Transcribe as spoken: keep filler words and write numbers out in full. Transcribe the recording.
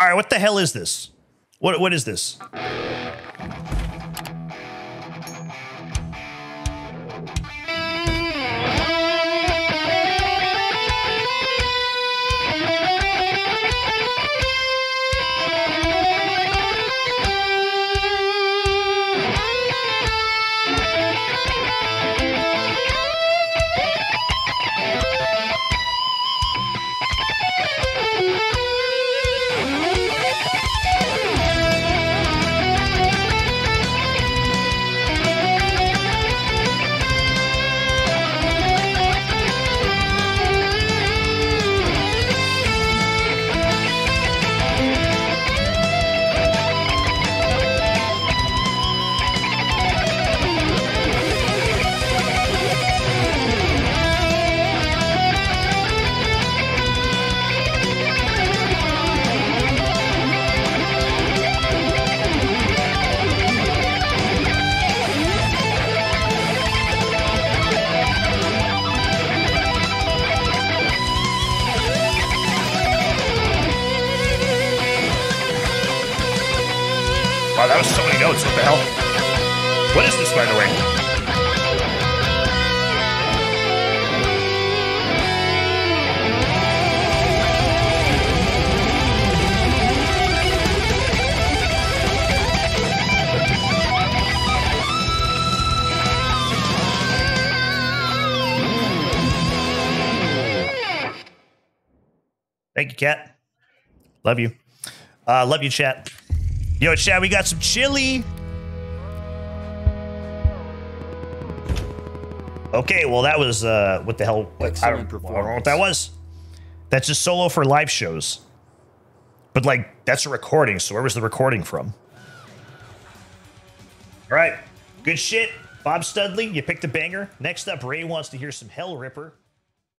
All right, what the hell is this? What what is this? Wow, that was so many notes. What the hell? What is this, by the way? Thank you, Kat. Love you. Uh, love you, chat. Yo, chat, we got some chili. Okay, well, that was, uh, what the hell? I don't, I don't know what that was. That's just solo for live shows. But, like, that's a recording, so where was the recording from? All right, good shit. Bob Studley, you picked a banger. Next up, Ray wants to hear some Hell Ripper.